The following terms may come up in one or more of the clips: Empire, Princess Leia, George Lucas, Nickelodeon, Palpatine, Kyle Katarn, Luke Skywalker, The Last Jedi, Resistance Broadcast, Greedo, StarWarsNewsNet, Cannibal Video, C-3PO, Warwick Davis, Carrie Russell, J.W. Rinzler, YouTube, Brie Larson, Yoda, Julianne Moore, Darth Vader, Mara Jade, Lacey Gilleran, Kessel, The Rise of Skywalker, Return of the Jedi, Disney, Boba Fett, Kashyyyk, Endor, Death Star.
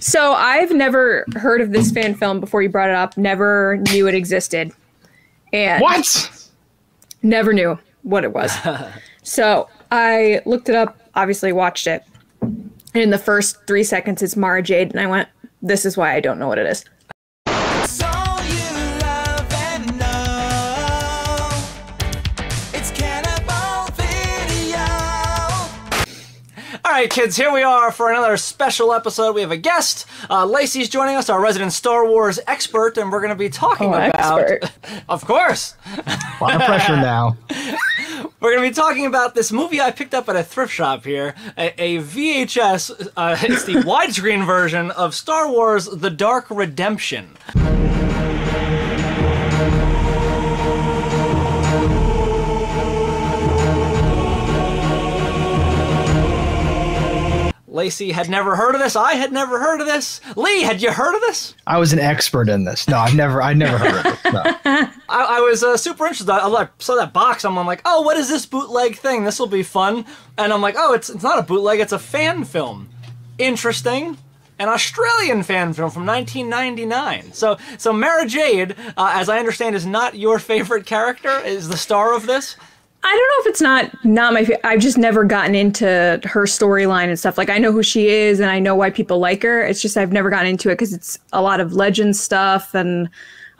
So I've never heard of this fan film before you brought it up. Never knew it existed. And what? Never knew what it was. So I looked it up, obviously watched it. And in the first 3 seconds, it's Mara Jade. And I went, this is why I don't know what it is. All right, kids, here we are for another special episode. We have a guest. Lacey's joining us, our resident Star Wars expert, and we're going to be talking about... Of course. A lot of pressure now. We're going to be talking about this movie I picked up at a thrift shop here, a VHS. It's the widescreen version of Star Wars: The Dark Redemption. Lacey had never heard of this. I had never heard of this. Lee, had you heard of this? I was an expert in this. No, I never heard of it. No. I was super interested. I saw that box. I'm like, oh, what is this bootleg thing? This will be fun. And I'm like, oh, it's not a bootleg. It's a fan film. Interesting. An Australian fan film from 1999. So Mara Jade, as I understand, is not your favorite character. Is the star of this? I don't know if it's not my favorite. I've just never gotten into her storyline and stuff. Like, I know who she is and I know why people like her. It's just I've never gotten into it because it's a lot of legend stuff. And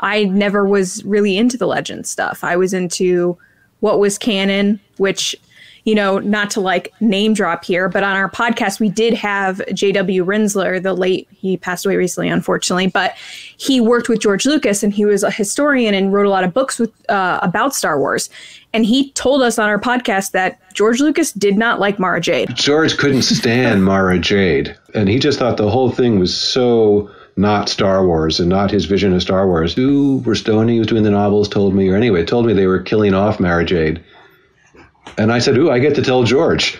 I never was really into the legend stuff. I was into what was canon, which, you know, not to like name drop here, but on our podcast, we did have J.W. Rinzler, the late, he passed away recently, unfortunately, but he worked with George Lucas and he was a historian and wrote a lot of books with about Star Wars. And he told us on our podcast that George Lucas did not like Mara Jade. George couldn't stand Mara Jade. And he just thought the whole thing was so not Star Wars and not his vision of Star Wars. Who were Stoney, who was doing the novels, told me they were killing off Mara Jade. And I said, ooh, I get to tell George.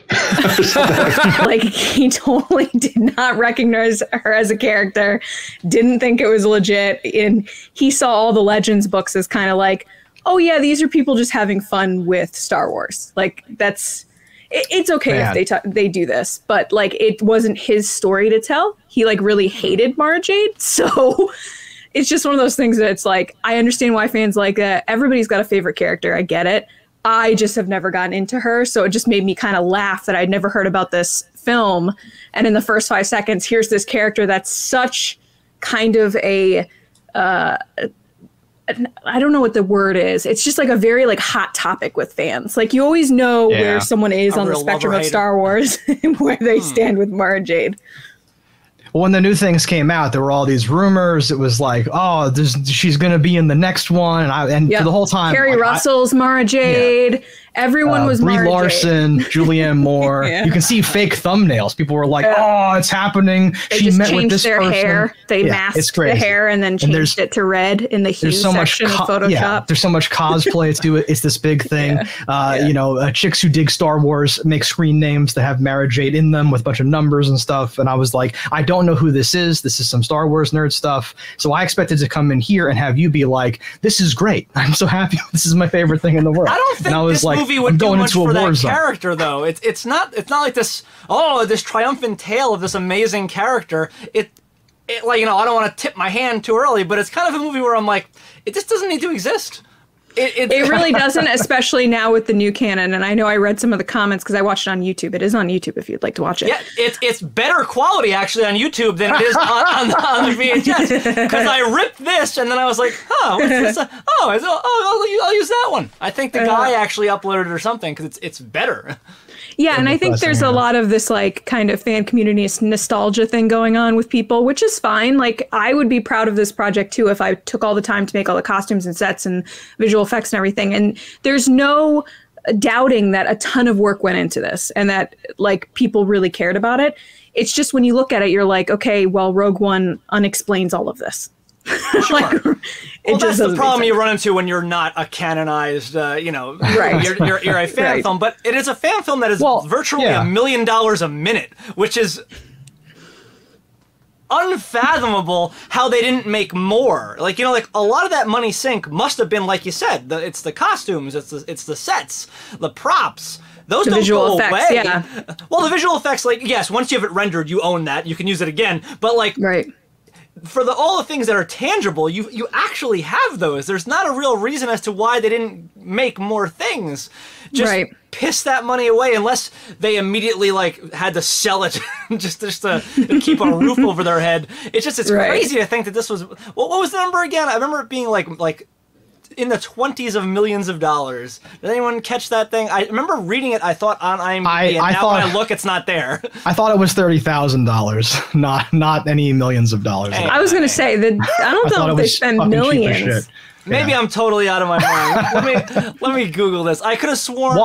Like, he totally did not recognize her as a character, didn't think it was legit. And he saw all the Legends books as kind of like, oh, yeah, these are people just having fun with Star Wars. Like, that's it's OK Man. If they do this. But like, it wasn't his story to tell. He like really hated Mara Jade. So it's just one of those things that it's like, I understand why fans like that. Everybody's got a favorite character. I get it. I just have never gotten into her. So it just made me kind of laugh that I'd never heard about this film. And in the first 5 seconds, here's this character that's such kind of a I don't know what the word is. It's just like a very like hot topic with fans. Like you always know where someone is on the spectrum of Star Wars and where they stand with Mara Jade. Well, when the new things came out, there were all these rumors. It was like, oh, she's going to be in the next one. And for the whole time. Carrie Russell's Mara Jade. Yeah. Everyone was Brie Larson, Julianne Moore. Yeah. You can see fake thumbnails. People were like, "Oh, it's happening." They she met with this their person. Hair. They masked the hair and then changed it to red in the hue section of Photoshop. Yeah, there's so much cosplay. It's this big thing. Yeah. You know, chicks who dig Star Wars make screen names that have Mara Jade in them with a bunch of numbers and stuff. And I was like, I don't know who this is. This is some Star Wars nerd stuff. So I expected to come in here and have you be like, "This is great. I'm so happy. This is my favorite thing in the world." I don't think this movie would do much for that character, though. It's not like this. Oh, this triumphant tale of this amazing character. It like, you know, I don't want to tip my hand too early, but it's kind of a movie where I'm like, it just doesn't need to exist. It really doesn't, especially now with the new canon. And I know I read some of the comments because I watched it on YouTube. It is on YouTube if you'd like to watch it. Yeah, it's better quality actually on YouTube than it is on the VHS. Because I ripped this and then I was like, I'll use that one. I think the guy actually uploaded it or something because it's better. Yeah, and I think there's a lot of this like kind of fan community nostalgia thing going on with people, which is fine. Like, I would be proud of this project too if I took all the time to make all the costumes and sets and visual effects and everything. And there's no doubting that a ton of work went into this and that like people really cared about it. It's just when you look at it, you're like, okay, well, Rogue One unexplains all of this. Sure. Like, well, that's the problem you run into when you're not a canonized, you know, right. you're a fan film, but it is a fan film that is virtually $1 million a minute, which is unfathomable how they didn't make more. Like, you know, like a lot of that money sink must have been, like you said, it's the costumes, it's the sets, the props, Those don't go away. Yeah. Well, the visual effects, like, yes, once you have it rendered, you own that. You can use it again. But, like, right. For all the things that are tangible, you actually have those. There's not a real reason as to why they didn't make more things. Just right. Piss that money away, unless they immediately like had to sell it just to keep a roof over their head. It's right. Crazy to think that this was what was the number again? I remember it being like in the 20s of millions of dollars. Did anyone catch that thing? I remember reading it, I thought, on IMDb, and now when I look, it's not there. I thought it was $30,000, not any millions of dollars. Hey, I was going to say, that I don't know if they spend millions. Maybe I'm totally out of my mind. let me Google this. I could have sworn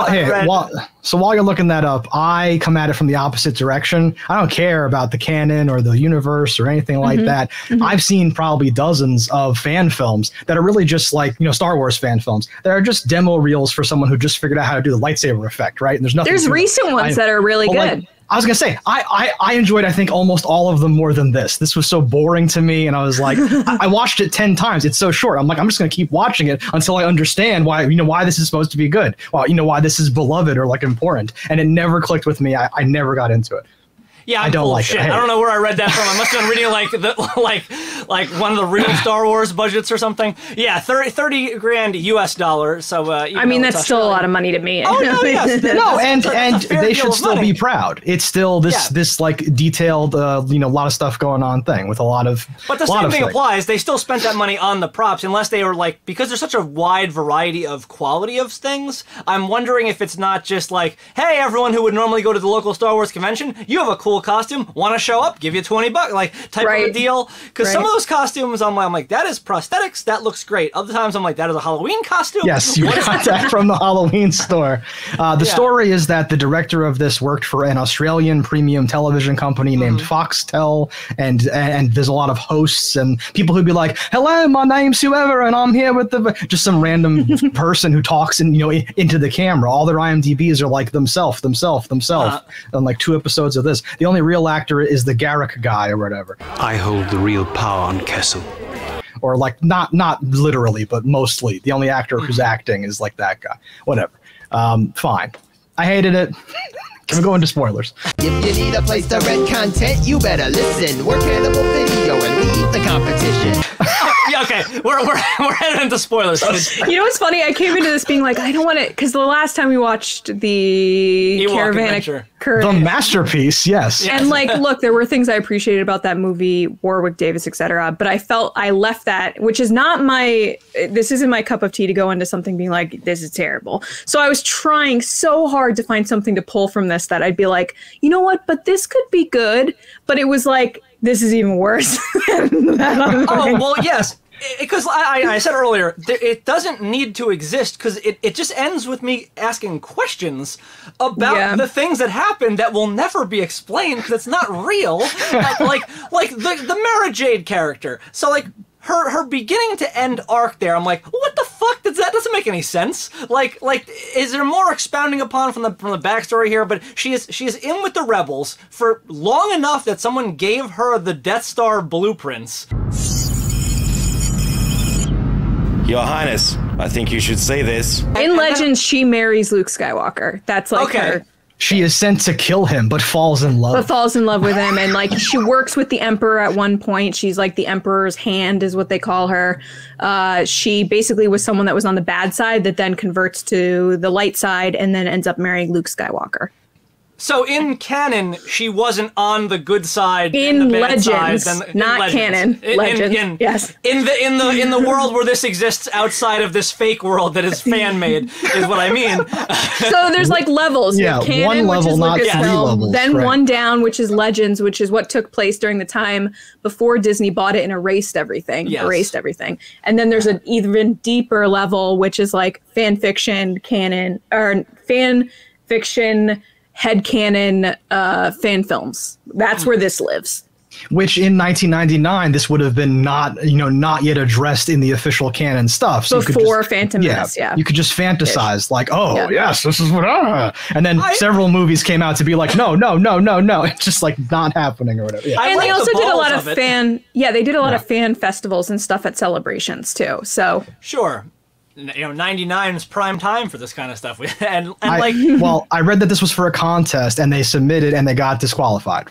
so while you're looking that up, I come at it from the opposite direction. I don't care about the canon or the universe or anything like that. I've seen probably dozens of fan films that are really just like, you know, Star Wars fan films that are just demo reels for someone who just figured out how to do the lightsaber effect, right? And there's nothing. There's recent ones that are really good. Like, I was going to say, I enjoyed, I think, almost all of them more than this. This was so boring to me, and I was like, I watched it 10 times. It's so short. I'm like, I'm just going to keep watching it until I understand why, you know, why this is supposed to be good. Well, you know, why this is beloved or, like, important. And it never clicked with me. I never got into it. Yeah, I don't like it. I don't know where I read that from. I must have been reading like one of the real Star Wars budgets or something. Yeah, 30 grand US dollars. So I mean, that's still a lot of money to me. Oh no, yes. No, and they should still be proud. It's still this like detailed, you know, a lot of stuff going on thing with a lot of. But the same thing applies. They still spent that money on the props, unless they were like, because there's such a wide variety of quality of things. I'm wondering if it's not just like, hey, everyone who would normally go to the local Star Wars convention, you have a cool costume, want to show up, give you $20, like type of a deal. Because some of those costumes, I'm like, that is prosthetics, that looks great. Other times, I'm like, that is a Halloween costume. Yes, you got that from the Halloween store. The story is that the director of this worked for an Australian premium television company named Foxtel, and there's a lot of hosts and people who'd be like, hello, my name's whoever, and I'm here with the just some random person who talks and into the camera. All their IMDb's are like themselves, and like 2 episodes of this. The only real actor is the Garrick guy or whatever. I hold the real power on Kessel. Or like not literally, but mostly. The only actor who's acting is like that guy. Whatever. Fine. I hated it. Can we go into spoilers? If you need a place to rent content, you better listen. We're Cannibal Video and we eat the competition. Okay, we're heading into spoilers. You know what's funny? I came into this being like, I don't want it, because the last time we watched the Caravan of Courage, the masterpiece, yes. And like, look, there were things I appreciated about that movie, Warwick Davis, etc. But I felt I left that, which is not my. This isn't my cup of tea to go into something being like, this is terrible. So I was trying so hard to find something to pull from this that I'd be like, you know what? But this could be good. But it was like, this is even worse than that other thing. Well, yes. Because I said earlier, it doesn't need to exist, because it just ends with me asking questions about the things that happen that will never be explained, because it's not real. like the Mara Jade character. So, like, her beginning to end arc there, I'm like, what the fuck? That doesn't make any sense. Like, is there more expounding upon from the backstory here? But she is in with the rebels for long enough that someone gave her the Death Star blueprints. Your Highness, I think you should say this. In Legends, she marries Luke Skywalker. That's like her. She is sent to kill him, but falls in love. But falls in love with him, and like she works with the Emperor at one point. She's like the Emperor's hand, is what they call her. She basically was someone that was on the bad side that then converts to the light side, and then ends up marrying Luke Skywalker. So in canon, she wasn't on the good side. In the bad Legends, side, not canon. Legends. Yes. In the world where this exists, outside of this fake world that is fan made, is what I mean. So there's like levels. Yeah, canon, one level, not three levels. Then one down, which is Legends, which is what took place during the time before Disney bought it and erased everything. Yes. Erased everything. And then there's an even deeper level, which is like fan fiction, canon, or fan fiction. Headcanon fan films. That's where this lives. Which in 1999, this would have been not yet addressed in the official canon stuff. So before Phantom Menace, you could just fantasize like, oh yes, this is what. And then several movies came out to be like, no, it's just like not happening or whatever. Yeah. And they also did a lot of fan. Yeah, they did a lot of fan festivals and stuff at celebrations too. So sure. you know, 99 is prime time for this kind of stuff. Well, I read that this was for a contest, and they submitted, and they got disqualified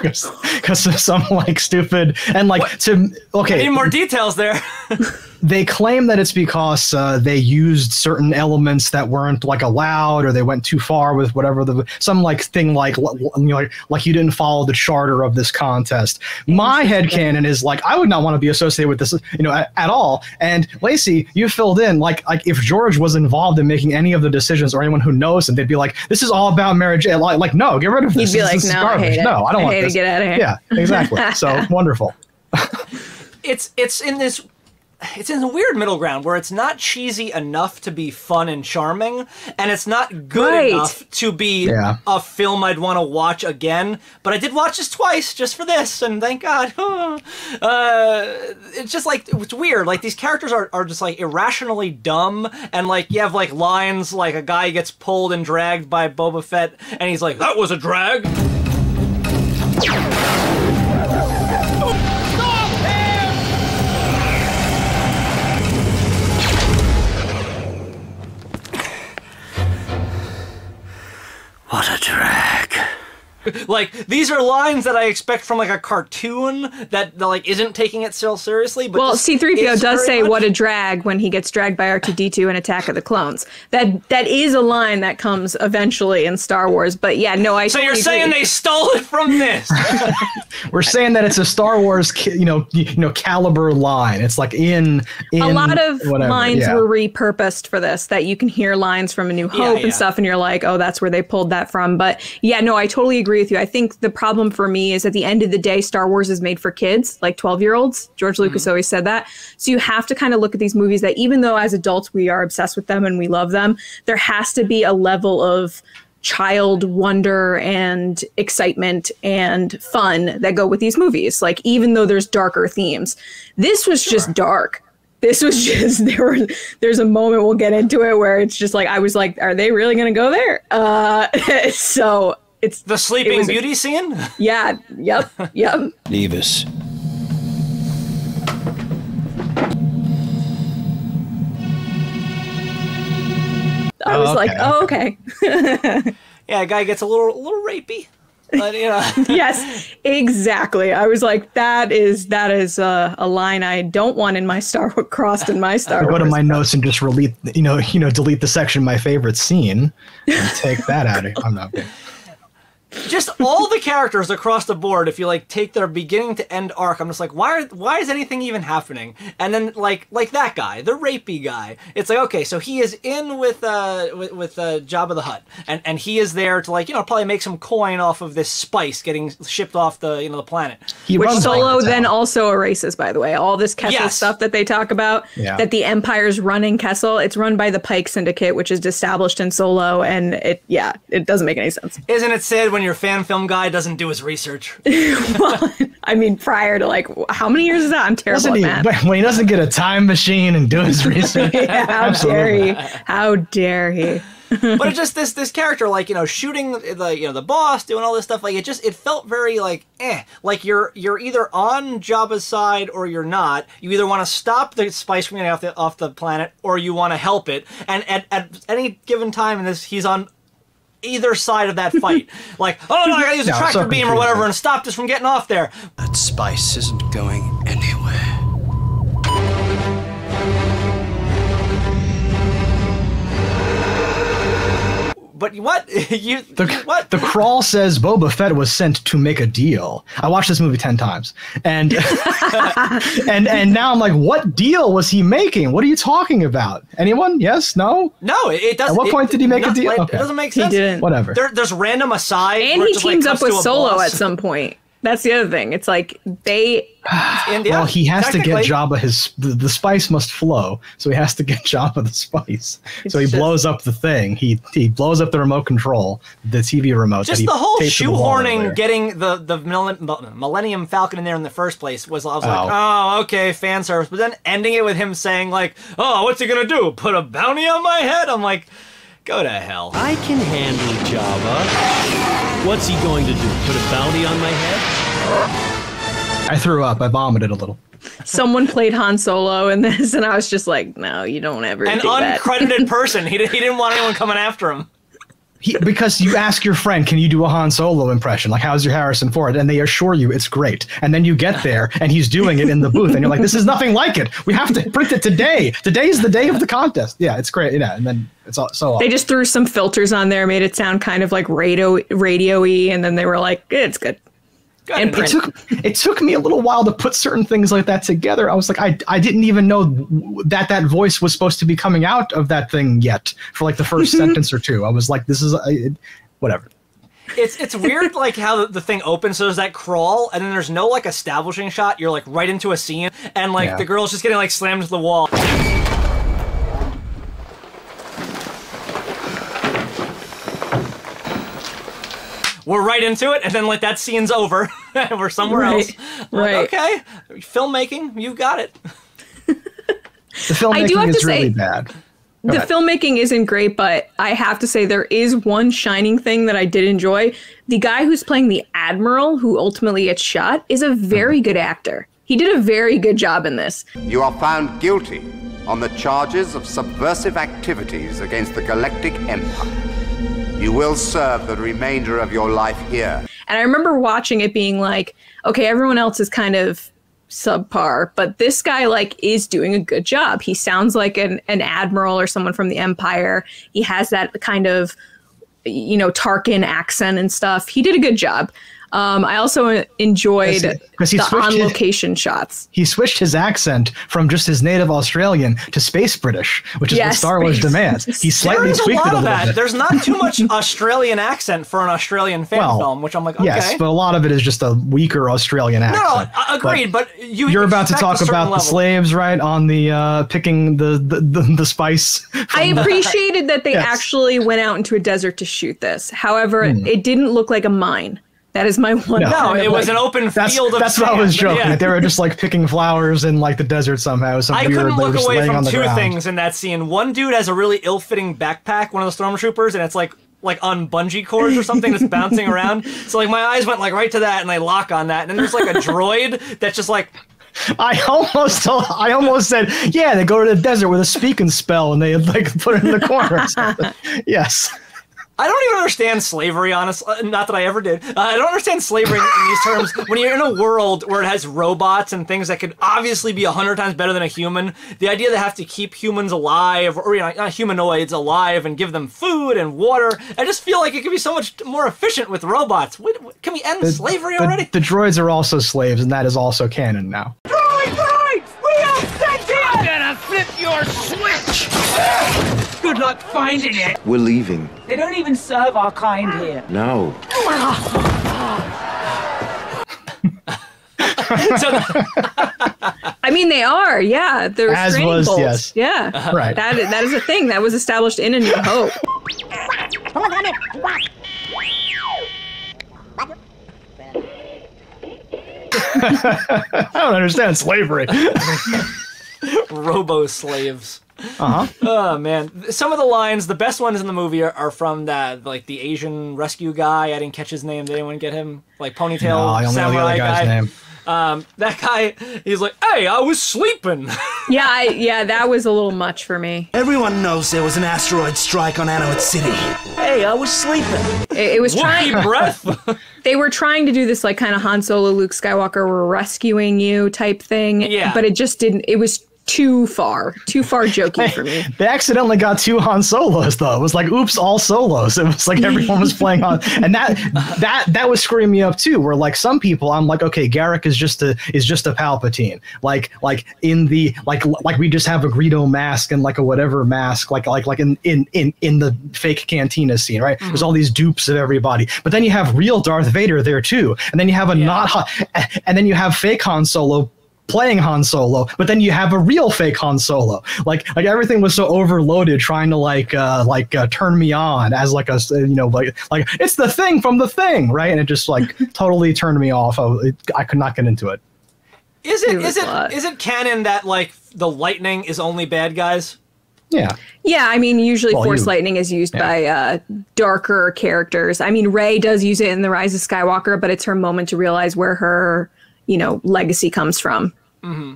because of some stupid and okay. I need more details there. They claim that it's because they used certain elements that weren't allowed, or they went too far with whatever the like you didn't follow the charter of this contest. My headcanon is I would not want to be associated with this, at all. And Lacey, you filled in like if George was involved in making any of the decisions, or anyone who knows him, they'd be like, this is all about marriage. Like, no, get rid of this. You'd be like, no, I hate it. No, I don't want this. To get out of here. Yeah, exactly. So wonderful. It's in the weird middle ground where it's not cheesy enough to be fun and charming, and it's not good enough to be a film I'd want to watch again. But I did watch this twice just for this, and thank God. It's just it's weird. These characters are just irrationally dumb, and you have lines like a guy gets pulled and dragged by Boba Fett, and he's like, "That was a drag." What a drag. These are lines that I expect from a cartoon that isn't taking itself seriously. But well, C-3PO does say what a drag when he gets dragged by R2-D2 in Attack of the Clones. That is a line that comes eventually in Star Wars. But yeah, no, I. So you're saying they stole it from this? We're saying that it's a Star Wars, caliber line. It's in a lot of whatever, lines were repurposed for this. That you can hear lines from A New Hope and stuff, and you're like, oh, that's where they pulled that from. But yeah, no, I totally agree with you. I think the problem for me is at the end of the day, Star Wars is made for kids, 12-year-olds. George Lucas always said that. So you have to kind of look at these movies that even though as adults we are obsessed with them and we love them, there has to be a level of child wonder and excitement and fun that go with these movies. Even though there's darker themes. This was just dark. This was just, there's a moment, we'll get into it, where it's just I was like, are they really going to go there? So... It's the Sleeping Beauty scene? Yeah. Yep. Yep. Leave us. I was like, oh, okay. Yeah, guy gets a little rapey. But, yes, exactly. I was like, that is a line I don't want in my Star Wars, crossed in my Star Wars. Go to my notes and just delete, delete the section my favorite scene and take that out of. I'm not kidding. Just all the characters across the board, if you take their beginning to end arc, I'm just like, why is anything even happening? And then like that guy, the rapey guy, it's like, okay, so he is in with Jabba the Hutt, and he is there to probably make some coin off of this spice getting shipped off the the planet. Which Solo then also erases, by the way, all this Kessel stuff that they talk about, that the Empire's running Kessel. It's run by the Pike Syndicate, which is established in Solo, and it doesn't make any sense. Isn't it sad when your fan film guy doesn't do his research? Well, I mean, prior to how many years is that? I'm terrible at that. When he doesn't get a time machine and do his research. Yeah, how dare he? But it's just this character, shooting the the boss, doing all this stuff. It felt very eh. You're either on Jabba's side or you're not. You either want to stop the spice from getting off the planet or you want to help it. And at any given time in this, he's on either side of that fight. Oh no, I gotta use a tractor beam or whatever and stop this from getting off there. That spice isn't going anywhere. But what? The crawl says Boba Fett was sent to make a deal. I watched this movie 10 times, and and now I'm like, what deal was he making? What are you talking about? Anyone? Yes? No? No, it doesn't. At what point did he make a deal? Okay. It doesn't make sense. He didn't. Whatever. There's random aside. And he teams up with Solo at some point. That's the other thing. It's they. Well, he has to get Jabba the spice must flow, so he has to get Jabba the spice. So he blows up the thing. He blows up the remote control, the TV remote. Just the whole shoehorning getting the Millennium Falcon in there in the first place was. I was like, oh, okay, fan service. But then ending it with him saying oh, what's he gonna do? Put a bounty on my head? I'm like, go to hell. I can handle Jabba. What's he going to do? Put a bounty on my head? I threw up. I vomited a little. someone played Han Solo in this, and I was just like, no, you don't ever do that. An uncredited person. He didn't want anyone coming after him. Because you ask your friend, can you do a Han Solo impression? Like, how's your Harrison Ford? And they assure you it's great. And then you get there, and he's doing it in the booth, and you're like, this is nothing like it. We have to print it today. Today is the day of the contest. Yeah, it's great. Yeah, and then it's all, so awesome. They just threw some filters on there, made it sound kind of like radio-y, and then they were like, it's good. And it took me a little while to put certain things like that together. I was like, I didn't even know that voice was supposed to be coming out of that thing yet for like the first sentence or two. I was like, this is whatever. It's weird, like how the thing opens. So there's that crawl, and then there's no like establishing shot. You're like right into a scene, and like the girl's just getting like slammed to the wall. We're right into it, and then like that scene's over, and we're somewhere else. Right. Like, okay, filmmaking, you got it. The filmmaking is really bad. Go ahead. Filmmaking isn't great, but I have to say there is one shining thing that I did enjoy. The guy who's playing the Admiral, who ultimately gets shot, is a very good actor. He did a very good job in this. You are found guilty on the charges of subversive activities against the Galactic Empire. You will serve the remainder of your life here. And I remember watching it being like, okay, everyone else is kind of subpar, but this guy like is doing a good job. He sounds like an admiral or someone from the Empire. He has that kind of, you know, Tarkin accent and stuff. He did a good job. I also enjoyed the on-location shots. He switched his accent from just his native Australian to space British, which is what Star Wars demands. He slightly tweaked it a little bit. There's not too much Australian accent for an Australian fan film, which I'm like, okay. Yes, but a lot of it is just a weaker Australian accent. No, agreed, but you're about to talk about the slaves, right, on the picking the spice. I appreciated that they actually went out into a desert to shoot this. However, it didn't look like a mine. That is my one. No, it was like, an open field of That's sand. What I was joking. Yeah. They were just like picking flowers in like the desert somehow. I couldn't look away from two things in that scene. One dude has a really ill-fitting backpack, one of the stormtroopers, and it's like on bungee cords or something that's bouncing around. So like my eyes went like right to that, and they lock on that. And then there's like a droid that's just like. I almost said, yeah, they go to the desert with a speak and spell, and they like put it in the corner. Or something. Yes. I don't even understand slavery, honestly. Not that I ever did. I don't understand slavery in these terms. When you're in a world where it has robots and things that could obviously be 100 times better than a human, the idea they have to keep humans alive, or you know, not humanoids alive, and give them food and water, I just feel like it could be so much more efficient with robots. Can we end slavery already? The droids are also slaves, and that is also canon now. Droids! We are sentient! I'm gonna flip your switch! Good luck finding it. We're leaving. They don't even serve our kind here. No. I mean, they are. Yeah, the restraining bolts. Yes. Yeah. Right. That is a thing that was established in A New Hope. I don't understand slavery. Robo slaves. Oh man, some of the lines, the best ones in the movie are from that, like the Asian rescue guy. I didn't catch his name. Did anyone get him? Like ponytail samurai guy. That guy, he's like, "Hey, I was sleeping." Yeah, that was a little much for me. Everyone knows there was an asteroid strike on Anowit City. Hey, I was sleeping. It was trying. Breath. They were trying to do this like kind of Han Solo, Luke Skywalker, we're rescuing you type thing. Yeah, but it just didn't. It was. Too far jokey for me. They accidentally got two Han Solos though. It was like, oops, all solos. It was like everyone was playing Han, and that was screwing me up too. Where like some people, I'm like, okay, Garrick is just a Palpatine. Like in the like we just have a Greedo mask and like a whatever mask, like in the fake cantina scene, right? Mm-hmm. There's all these dupes of everybody, but then you have real Darth Vader there too, and then you have and then you have fake Han Solo. Playing Han Solo, but then you have a real fake Han Solo. Like everything was so overloaded, trying to like turn me on as like a like it's the thing from the thing, right? And it just like totally turned me off. I could not get into it. Is it canon that like the lightning is only bad guys? Yeah. Yeah, I mean, usually Force lightning is used by darker characters. I mean, Rey does use it in The Rise of Skywalker, but it's her moment to realize where her legacy comes from. Mm-hmm.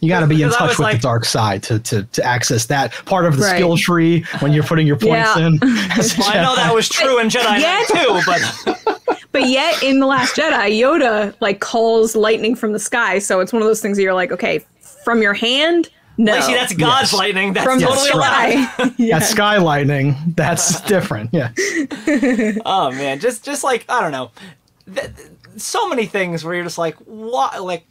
You got to be in touch with the dark side to access that part of the skill tree when you're putting your points in. Well, I know that was true in Jedi Knight 2, but... But yet in The Last Jedi, Yoda like calls lightning from the sky. So it's one of those things that you're like, okay, from your hand... No. Lacey, that's God's lightning. That's totally allowed. That's sky lightning. That's different. Yeah. Oh man, just like I don't know, so many things where you're just like, what? Like,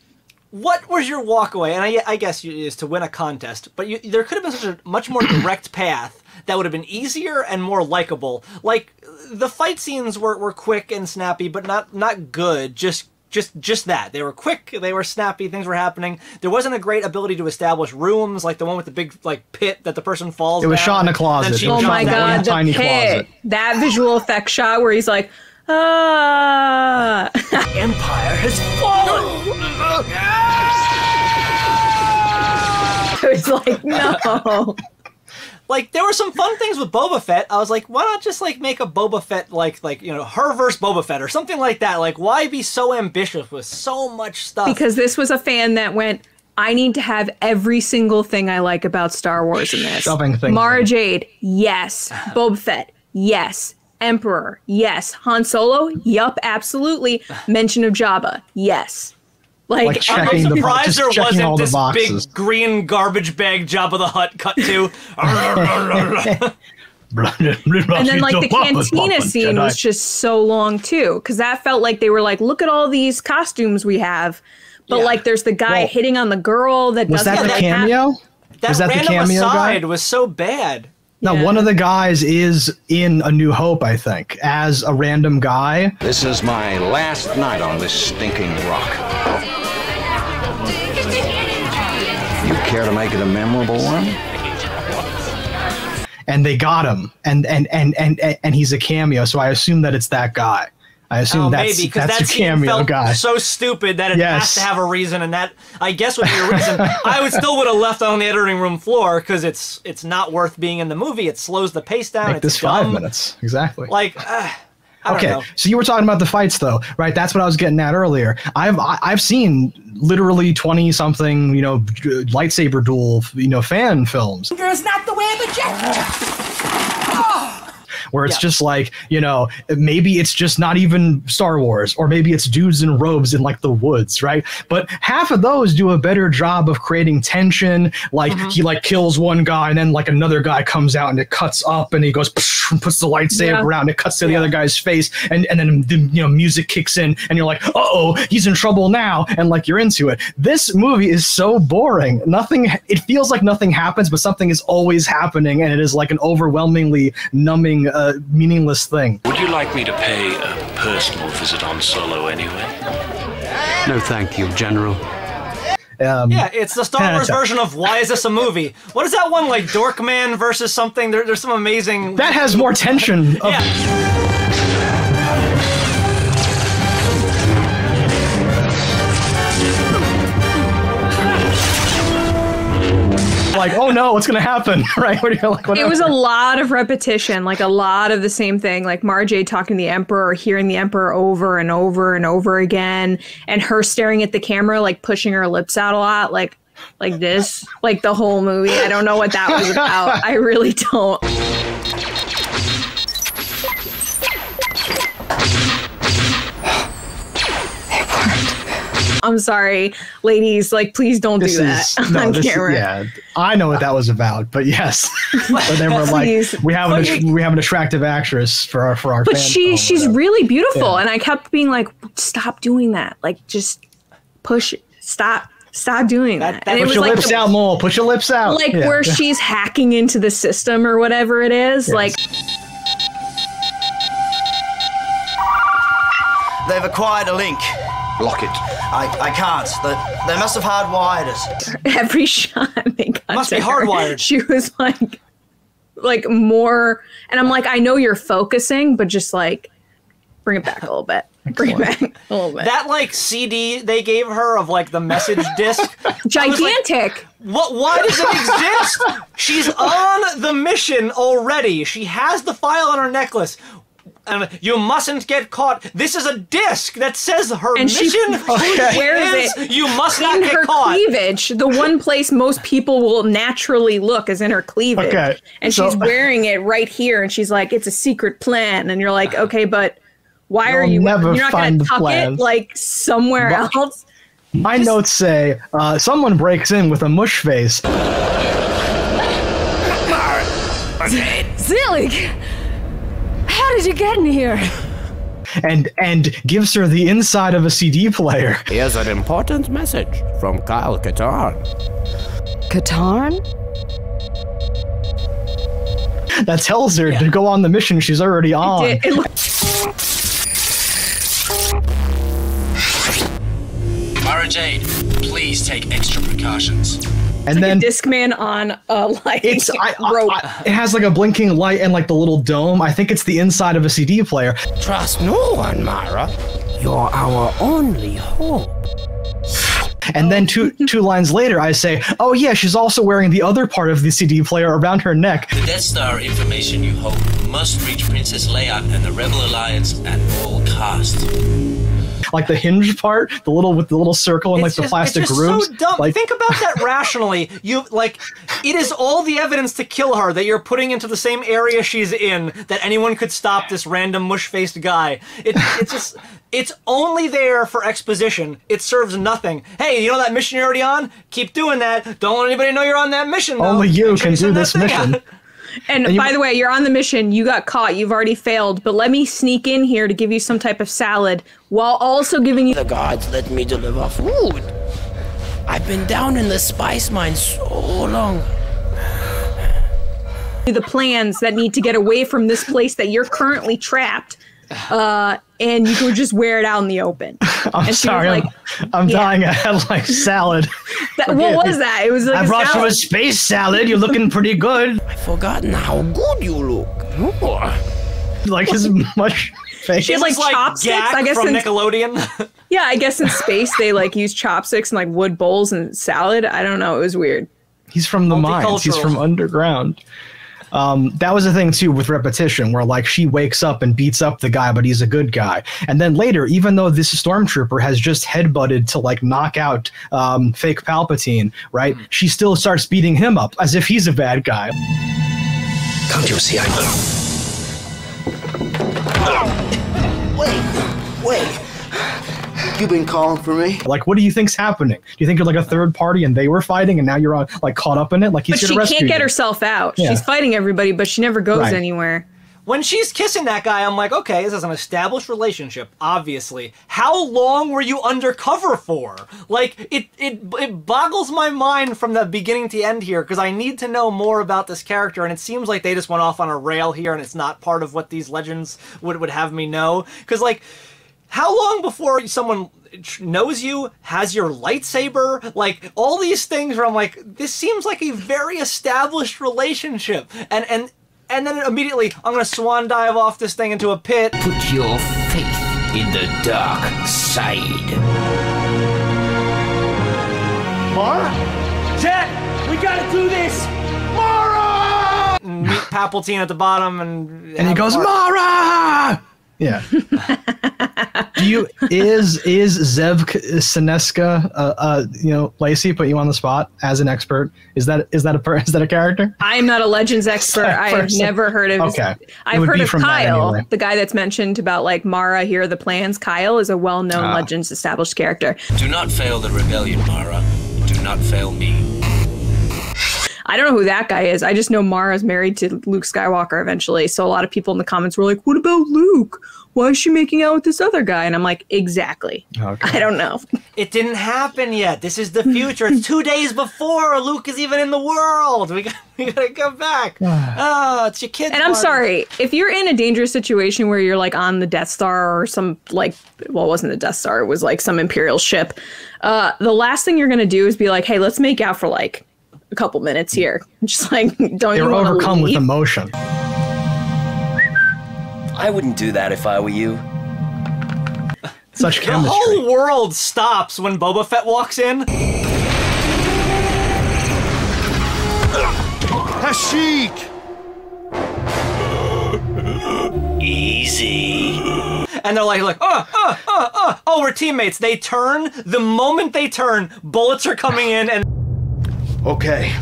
what was your walkaway? And I guess it is to win a contest, but there could have been such a much more direct path that would have been easier and more likable. Like the fight scenes were quick and snappy, but not good. Just that. They were quick, they were snappy, things were happening. There wasn't a great ability to establish rooms, like the one with the big like pit that the person falls down. It was shot in a closet. Oh my God, the tiny pit. That visual effect shot where he's like, ah. Empire has fallen! It's like, no. Like, there were some fun things with Boba Fett. I was like, why not just, like, make a Boba Fett, like you know, her versus Boba Fett or something like that? Like, why be so ambitious with so much stuff? Because this was a fan that went, I need to have every single thing I like about Star Wars in this. Mara Jade, yes. Boba Fett, yes. Emperor, yes. Han Solo, yup, absolutely. Mention of Jabba, yes. Like I'm surprised there wasn't this big green garbage bag Jabba the Hutt cut to. And then like the cantina scene was just so long too, because that felt like they were like, look at all these costumes we have, but like there's the guy hitting on the girl that doesn't. Was that the cameo? Was that the cameo guy? Was so bad. Now, one of the guys is in A New Hope, I think, as a random guy. This is my last night on this stinking rock. You care to make it a memorable one? And they got him, and he's a cameo, so I assume that it's that guy. I assume maybe, that's that a cameo felt guy. So stupid that it has to have a reason, and that I guess would be a reason. I would have left on the editing room floor because it's not worth being in the movie. It slows the pace down. Make this dumb. 5 minutes exactly. Like. I don't know. So you were talking about the fights, though, right? That's what I was getting at earlier. I've seen literally 20-something, you know, lightsaber duel, you know, fan films. It's not the way of the jet. Where it's just like, you know, maybe it's just not even Star Wars, or maybe it's dudes in robes in like the woods, right? But half of those do a better job of creating tension. Like he like kills one guy and then like another guy comes out and it cuts up and he goes and puts the lightsaber out and it cuts to the other guy's face and then the, you know, music kicks in and you're like, uh-oh, he's in trouble now, and like you're into it. This movie is so boring. Nothing, it feels like nothing happens, but something is always happening, and it is like an overwhelmingly numbing a meaningless thing. Would you like me to pay a personal visit on Solo anyway? No, thank you, General. Yeah, it's the Star Wars version of why is this a movie? What is that one, like Dorkman versus something? There's some amazing... That has more tension. Like, oh no, what's gonna happen, right? What are you, like, it was a lot of repetition, like a lot of the same thing, like Mara Jade talking to the Emperor, hearing the Emperor over and over and over again, and her staring at the camera, like pushing her lips out a lot, like this, like the whole movie. I don't know what that was about. I really don't. I'm sorry, ladies, like, please don't do that on camera. Yeah, I know what that was about, but yes. But they were like, we have an attractive actress for our fan. But she's really beautiful, and I kept being like, stop doing that. Like, just push it. Stop doing that. Put your lips out, Mole. Put your lips out. Like, where she's hacking into the system or whatever it is. Like... They've acquired a link. Block it. I can't. They must have hardwired it. Every shot they got must be hardwired. She was like more. And I'm like, I know you're focusing, but just like, bring it back a little bit. Bring it back a little bit. That like CD they gave her of like the message disc, gigantic. Like, what? Why does it exist? She's on the mission already. She has the file on her necklace. You mustn't get caught. This is a disc that says her mission. You must not get caught. Cleavage. The one place most people will naturally look is in her cleavage. Okay. And so, she's wearing it right here, and she's like, "It's a secret plan." And you're like, "Okay, but why are you? You're not going to tuck it like somewhere else." My notes say someone breaks in with a mush face. Zelig, how did you get in here? And gives her the inside of a CD player. Here's an important message from Kyle Katarn. Katarn? That tells her to go on the mission she's already on. Mara Jade, please take extra precautions. And then Discman on a like rope. It has like a blinking light and like the little dome. I think it's the inside of a CD player. Trust no one, Mara. You're our only hope. And then two lines later, I say, "Oh yeah, she's also wearing the other part of the CD player around her neck." The Death Star information you hope must reach Princess Leia and the Rebel Alliance at all costs. Like the hinge part, the little with the little circle and like the plastic grooves. It's just so dumb. Like, think about that rationally. You like, it is all the evidence to kill her that you're putting into the same area she's in that anyone could stop this random mush-faced guy. It's just. It's only there for exposition. It serves nothing. Hey, you know that mission you're already on? Keep doing that. Don't let anybody know you're on that mission, though. Only you can do this mission. And by the way, you're on the mission. You got caught. You've already failed. But let me sneak in here to give you some type of salad while also giving you... The gods let me deliver food. I've been down in the spice mine so long. The plans that need to get away from this place that you're currently trapped. And you could just wear it out in the open. I'm sorry, like, I'm dying. I had like salad. What was that? It was like I brought you a space salad. You're looking pretty good. I've forgotten how good you look. Like his mush face. She had like chopsticks. Gak I guess from Nickelodeon. Yeah, I guess in space they like use chopsticks and like wood bowls and salad. I don't know. It was weird. He's from the mines. He's from underground. That was the thing too with repetition, where like she wakes up and beats up the guy, but he's a good guy. And then later, even though this stormtrooper has just headbutted to like knock out fake Palpatine, right? She still starts beating him up as if he's a bad guy. Can't you see I know? Oh. Wait. You've been calling for me? Like, what do you think's happening? Do you think you're like a third party and they were fighting and now you're on, like caught up in it? Like he's going to rescue you. But she can't get herself out. Yeah. She's fighting everybody, but she never goes anywhere. When she's kissing that guy, I'm like, okay, this is an established relationship, obviously. How long were you undercover for? Like, it boggles my mind from the beginning to end here, because I need to know more about this character, and it seems like they just went off on a rail here, and it's not part of what these legends would have me know. Because, like... How long before someone knows you, has your lightsaber, like, all these things where I'm like, this seems like a very established relationship. And then immediately, I'm going to swan dive off this thing into a pit. Put your faith in the dark side. Mara? Jet! We gotta do this! Mara! And meet Palpatine at the bottom and he goes, Mara! Yeah. Is Zev Sineska, you know, Lacey, put you on the spot as an expert? Is that a character? I'm not a Legends expert. I have never heard of. Okay. I've heard of Kyle, anyway. The guy that's mentioned about like Mara. Here are the plans. Kyle is a well-known Legends established character. Do not fail the rebellion, Mara. Do not fail me. I don't know who that guy is. I just know Mara's married to Luke Skywalker eventually. So a lot of people in the comments were like, what about Luke? Why is she making out with this other guy? And I'm like, exactly. Okay. I don't know. It didn't happen yet. This is the future. It's 2 days before Luke is even in the world. We gotta come back. Oh, it's your kid's. And I'm sorry. If you're in a dangerous situation where you're like on the Death Star or some like, well, it wasn't the Death Star. It was like some Imperial ship. The last thing you're going to do is be like, hey, let's make out for like a couple minutes here. Just like, don't you want to leave? They were overcome with emotion. I wouldn't do that if I were you. Such chemistry. The whole world stops when Boba Fett walks in. Kashyyyk! easy. And they're like, oh, we're teammates. They turn. The moment they turn, bullets are coming in and... Okay.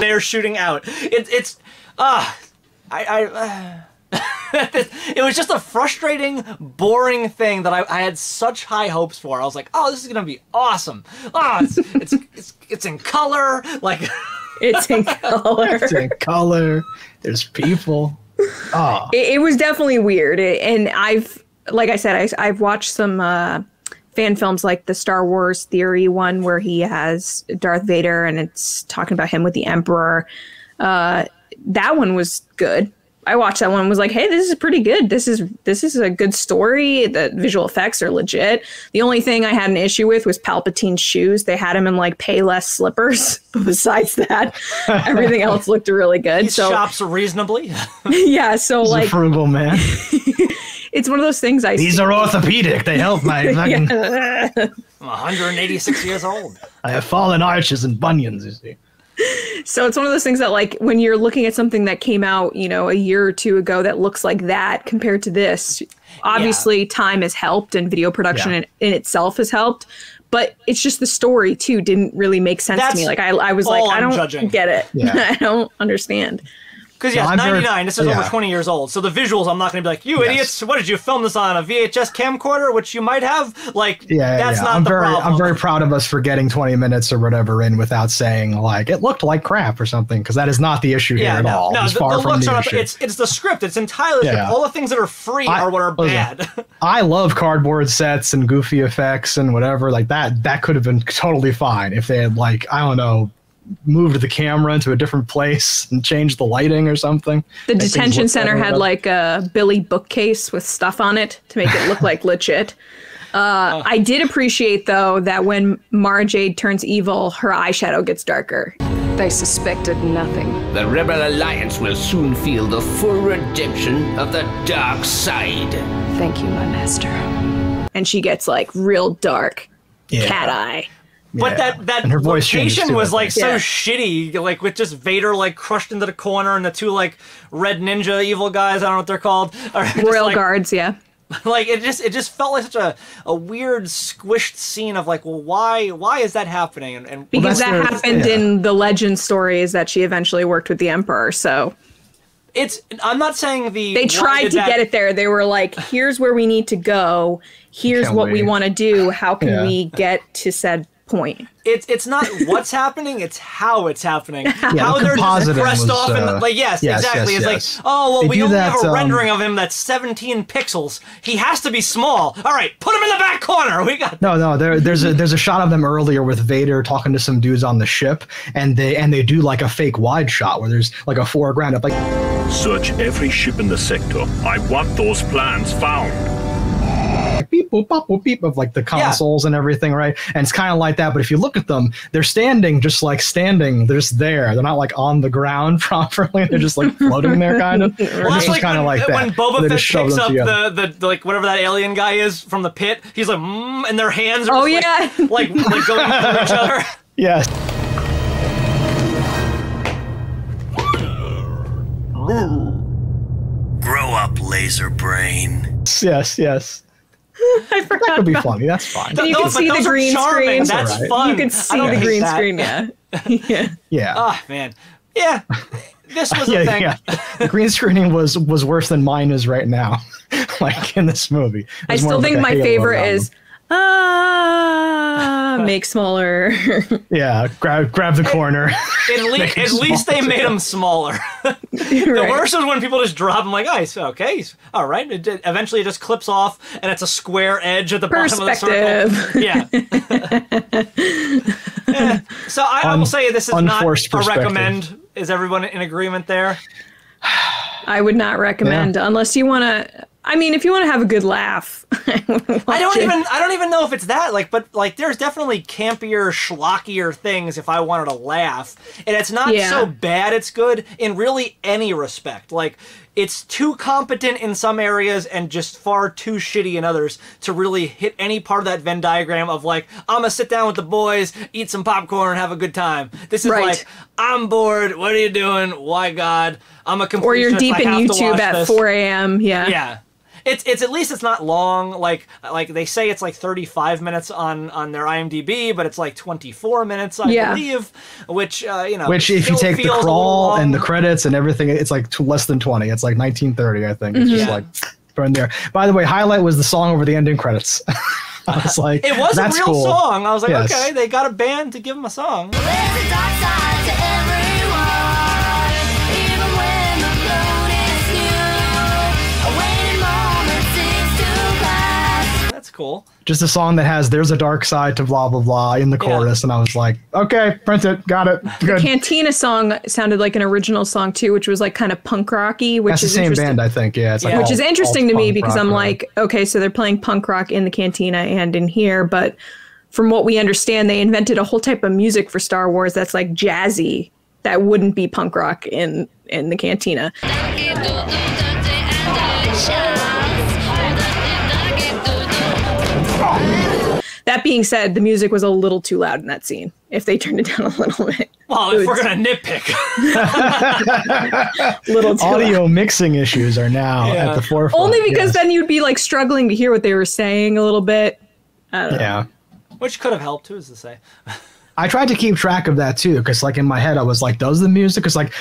They're shooting out. It was just a frustrating, boring thing that I had such high hopes for. I was like, oh, this is gonna be awesome. Oh, it's in color. Like, it's in color. It's in color. There's people. Oh. It was definitely weird. And I've, like I said, I've watched some fan films like the Star Wars Theory one where he has Darth Vader and it's talking about him with the Emperor. That one was good. I watched that one and was like, hey, this is pretty good. This is a good story. The visual effects are legit. The only thing I had an issue with was Palpatine's shoes. They had him in like Payless slippers. But besides that, everything else looked really good. He shops reasonably. Yeah, so like frugal man. It's one of those things I These see. Are orthopedic. They help my fucking I'm 186 years old. I have fallen arches and bunions, you see. So it's one of those things that, like, when you're looking at something that came out, you know, a year or two ago that looks like that compared to this, obviously time has helped and video production in itself has helped. But it's just the story, too, didn't really make sense to me. Like, I was like, I don't get it. Yeah. I don't understand. Because, yes, 99, this is over 20 years old. So the visuals, I'm not going to be like, you idiots, what did you film this on, a VHS camcorder, which you might have? Like, that's not the problem. I'm very proud of us for getting 20 minutes or whatever in without saying, like, it looked like crap or something, because that is not the issue here at all. No, it's far from the issue. It's the script. It's entirely all the things that are free are what are bad. I love cardboard sets and goofy effects and whatever. Like, that could have been totally fine if they had, like, I don't know, moved the camera into a different place and changed the lighting or something. The detention center had like a Billy bookcase with stuff on it to make it look like legit. I did appreciate, though, that when Mara Jade turns evil, her eyeshadow gets darker. They suspected nothing. The Rebel Alliance will soon feel the full redemption of the dark side. Thank you, my master. And she gets like real dark cat eye. But that location was like so shitty, like with just Vader like crushed into the corner and the two like red ninja evil guys, I don't know what they're called. Royal guards, Like it just felt like such a weird squished scene of like, well, why is that happening? And because that happened in the legend stories that she eventually worked with the Emperor, so I'm not saying they tried to get it there. They were like, here's where we need to go, here's what we want to do, how can we get to said point. It's not what's happening, it's how it's happening. How they're just pressed off and like yes, exactly. Like, oh well, we only have a rendering of him that's 17 pixels. He has to be small. All right, put him in the back corner. We got there's a shot of them earlier with Vader talking to some dudes on the ship, and they do like a fake wide shot where there's like a foreground up like search every ship in the sector. I want those plans found. Beep, boop, bop, boop, beep of like the consoles and everything, right? And it's kind of like that, but if you look at them, they're standing, just like standing. They're just there. They're not like on the ground properly. They're just like floating there, kind of. Well, that's like kind of like that. When Boba Fett picks up the like whatever that alien guy is from the pit, he's like, and their hands are like going through each other. Yes. Grow up, laser brain. Yes, yes. I forgot that could be funny. That's fine. You can see the green screen. That's fun. You can see the green screen. Yeah. Oh man. Yeah. This was a thing. The green screening was worse than mine is right now. Like in this movie. I still think my favorite is make smaller. Yeah. Grab the corner. At least they made them smaller. The worst is when people just drop them like, oh, it's okay, all right. Eventually it just clips off and it's a square edge at the bottom of the circle. Yeah. So I will say this is not a recommend. Is everyone in agreement there? I would not recommend unless you want to. I mean, if you want to have a good laugh, I don't even know if it's that like, but like, there's definitely campier, schlockier things. If I wanted to laugh, and it's not so bad, it's good in really any respect. Like, It's too competent in some areas and just far too shitty in others to really hit any part of that Venn diagram of like, I'm gonna sit down with the boys, eat some popcorn, and have a good time. This is like, I'm bored, what are you doing? Why God? I'm a completionist. Or you're deep in YouTube at 4 a.m. Yeah. Yeah. It's at least it's not long. Like they say it's like 35 minutes on their IMDb, but it's like 24 minutes, I believe. Which you know, which if you take the crawl and the credits and everything, it's like less than 20. It's like 19:30, I think. It's just like from there. By the way, highlight was the song over the ending credits. I was like, it was that's a real cool song. I was like, okay, they got a band to give them a song. There's a dark side to everyone. Cool. Just a song that has "There's a dark side to blah blah blah" in the chorus, and I was like, "Okay, print it, got it." Good. The Cantina song sounded like an original song too, which was like kind of punk rocky. Which that's is the same band, I think. Yeah, it's like which is interesting to me because I'm like, okay, so they're playing punk rock in the Cantina and in here, but from what we understand, they invented a whole type of music for Star Wars that's like jazzy, that wouldn't be punk rock in the Cantina. That being said, the music was a little too loud in that scene. If they turned it down a little bit. Well, if we're going to nitpick. Little too Audio loud. Mixing issues are now at the forefront. Only because then you'd be like struggling to hear what they were saying a little bit. I don't know. Yeah. Which could have helped, who's to say? I tried to keep track of that too, because like in my head I was like, "Does the music?" Because like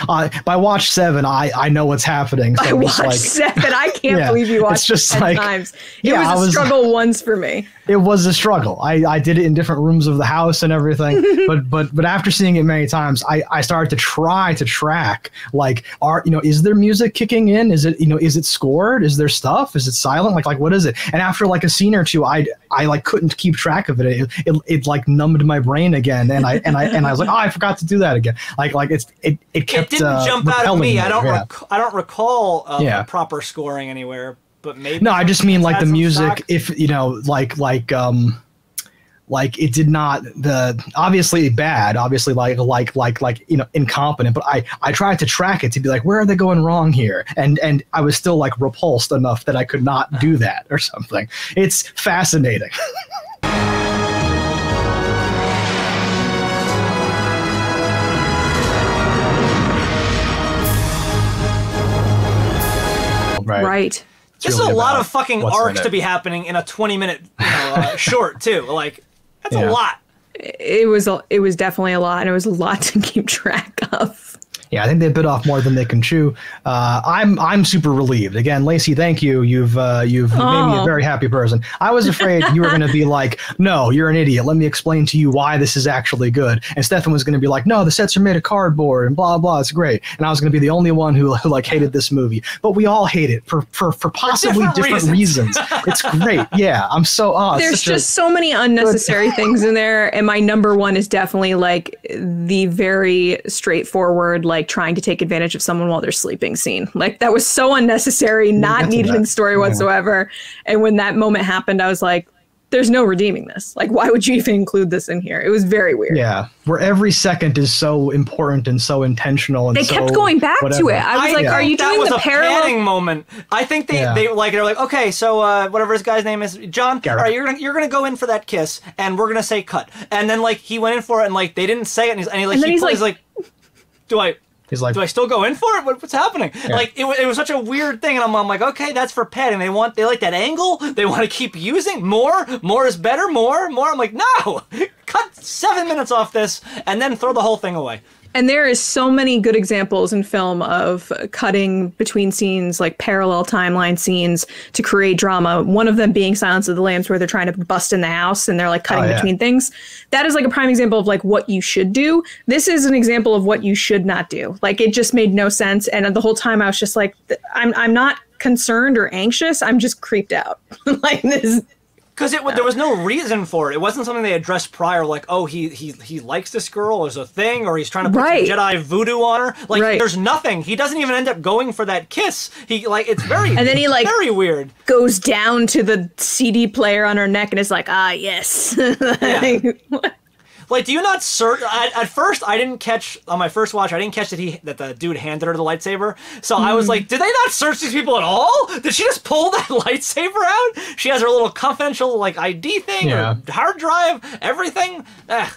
by watch 7, I know what's happening. So by watch like, 7, I can't believe you watched it 10 like, times. It was a struggle once for me. It was a struggle. I did it in different rooms of the house and everything. but after seeing it many times, I started to try to track like, is there music kicking in? Is it is it scored? Is there stuff? Is it silent? Like what is it? And after like a scene or two, I like couldn't keep track of it. It like numbed my brain again. And I was like, oh, I forgot to do that again. Like it kept. It didn't jump out of me. I don't recall proper scoring anywhere. But maybe. No, I just mean like the music. If like it did not obviously bad. Obviously like incompetent. But I tried to track it to be like, where are they going wrong here? And I was still like repulsed enough that I could not do that or something. It's fascinating. Right. This really is a lot of fucking arcs to be happening in a 20-minute short too. Like that's a lot. It was definitely a lot, and it was a lot to keep track of. Yeah, I think they bit off more than they can chew. I'm super relieved. Again, Lacey, thank you. You've made me a very happy person. I was afraid you were going to be like, no, you're an idiot. Let me explain to you why this is actually good. And Stefan was going to be like, no, the sets are made of cardboard and blah blah. It's great. And I was going to be the only one who like hated this movie. But we all hate it for possibly different reasons. It's great. Yeah, I'm so there's just so many unnecessary things in there. And my number one is definitely like the very straightforward like trying to take advantage of someone while they're sleeping scene. Like that was so unnecessary, not needed in the story whatsoever. And when that moment happened, I was like, there's no redeeming this. Like, why would you even include this in here? It was very weird. Yeah. Where every second is so important and so intentional. And they kept going back to it. I was like, are you doing the parallel? That was a panning moment. I think they like, they're like, okay, so whatever his guy's name is, John, all right, you're going to go in for that kiss and we're going to say cut. And then like, he went in for it and like, they didn't say it. And he's like, do I still go in for it? What's happening? Yeah. Like it was such a weird thing, and I'm like, okay, that's for padding. They like that angle. They want to keep using more is better. More. I'm like, no, cut 7 minutes off this, and then throw the whole thing away. And there is so many good examples in film of cutting between scenes, like parallel timeline scenes to create drama. One of them being Silence of the Lambs, where they're trying to bust in the house and they're like cutting between things. That is like a prime example of like what you should do. This is an example of what you should not do. Like it just made no sense. And the whole time I was just like, I'm not concerned or anxious. I'm just creeped out. Like this. Because there was no reason for it. It wasn't something they addressed prior, like, oh, he likes this girl as a thing, or he's trying to put some Jedi voodoo on her. Like, there's nothing. He doesn't even end up going for that kiss. He like it's very and then he like very weird. Goes down to the CD player on her neck and is like, ah, yes. Yeah. Like, do you not search? At first, I didn't catch on my first watch. I didn't catch that the dude handed her the lightsaber. So I was like, did they not search these people at all? Did she just pull that lightsaber out? She has her little confidential like ID thing, or hard drive, everything. Ugh,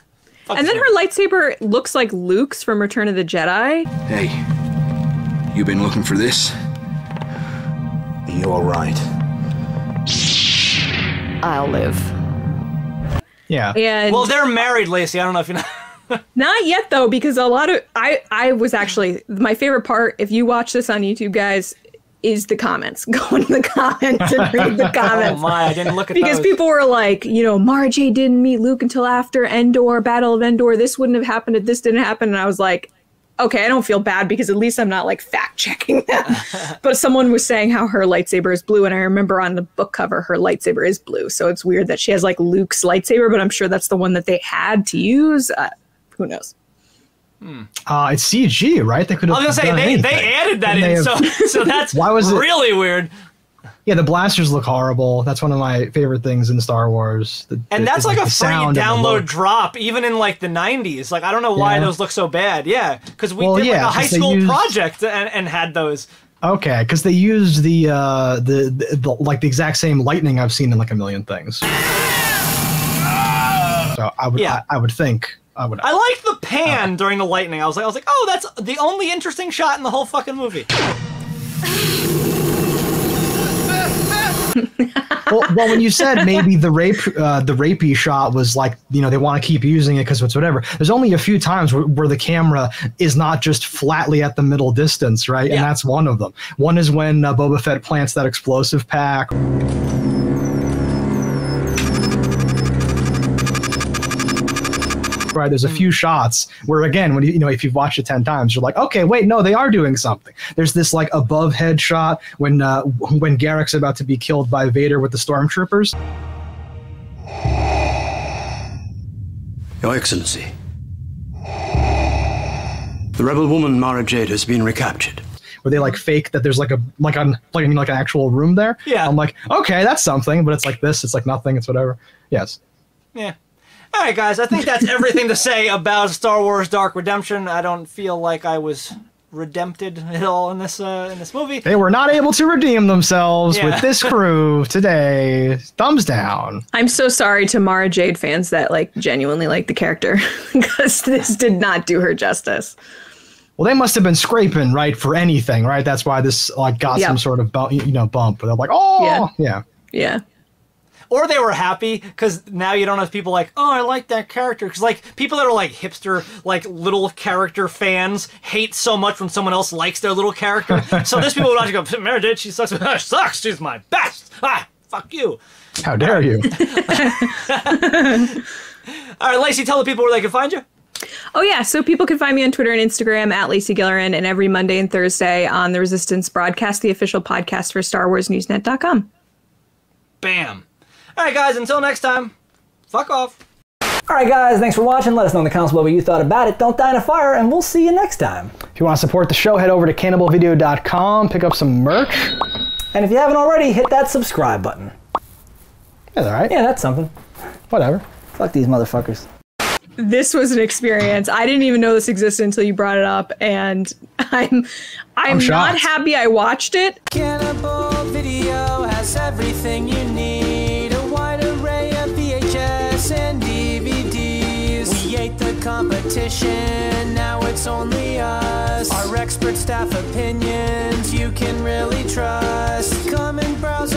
and then her lightsaber looks like Luke's from Return of the Jedi. Hey, you've been looking for this. You all right? I'll live. Yeah. And well, they're married, Lacey. I don't know if you know. Not yet, though, because a lot of I was actually my favorite part. If you watch this on YouTube, guys, is the comments. Go into the comments and read the comments. Oh my! I didn't look at because those. People were like, you know, Mara Jade didn't meet Luke until after Endor, Battle of Endor. This wouldn't have happened if this didn't happen. And I was like, okay, I don't feel bad because at least I'm not like fact checking that. But someone was saying how her lightsaber is blue, and I remember on the book cover her lightsaber is blue. So it's weird that she has like Luke's lightsaber, but I'm sure that's the one that they had to use. Who knows? It's CG, right? They could have. I was gonna say they added that in, so that's why was really weird. Yeah, the blasters look horrible. That's one of my favorite things in Star Wars. And that's like a free download drop, even in like the 90s. Like, I don't know why those look so bad. Yeah, because we did like a high school project and had those. Okay, because they used the exact same lightning I've seen in like a million things. So I would think. I liked the pan during the lightning. I was like, oh, that's the only interesting shot in the whole fucking movie. well, when you said maybe the rapey shot was like, you know, they want to keep using it because it's whatever. There's only a few times where the camera is not just flatly at the middle distance, right? Yeah. And that's one of them. One is when Boba Fett plants that explosive pack. Right, there's a few shots where, again, when you know, if you've watched it 10 times, you're like, okay, wait, no, they are doing something. There's this like above head shot when Garrick's about to be killed by Vader with the stormtroopers. Your Excellency, the rebel woman Mara Jade has been recaptured. Where they like fake that there's like an actual room there. Yeah, I'm like, okay, that's something, but it's like this, it's like nothing, it's whatever. Yes. Yeah. All right, guys, I think that's everything to say about Star Wars Dark Redemption. I don't feel like I was redempted at all in this movie. They were not able to redeem themselves with this crew today. Thumbs down. I'm so sorry to Mara Jade fans that like genuinely like the character, because this did not do her justice. Well, they must have been scraping, right, for anything, right? That's why this like got some sort of bump. But I'm like, oh, yeah. Or they were happy because now you don't have people like, oh, I like that character. Because like people that are like hipster, like little character fans hate so much when someone else likes their little character. So there's people who would actually go, Mara Jade, she sucks. She sucks. She's my best. Ah, fuck you. How dare you? All right, Lacey, tell the people where they can find you. Oh, yeah. So people can find me on Twitter and Instagram at Lacey Gilleran, and every Monday and Thursday on the Resistance Broadcast, the official podcast for StarWarsNewsNet.com. Bam. All right, guys, until next time, fuck off. All right, guys, thanks for watching. Let us know in the comments what you thought about it. Don't die in a fire, and we'll see you next time. If you want to support the show, head over to cannibalvideo.com, pick up some merch. And if you haven't already, hit that subscribe button. That's all right. Yeah, that's something. Whatever. Fuck these motherfuckers. This was an experience. I didn't even know this existed until you brought it up, and I'm not happy I watched it. Cannibal Video has everything you need. And DVDs. We ate the competition, now it's only us. Our expert staff opinions you can really trust. Come and browse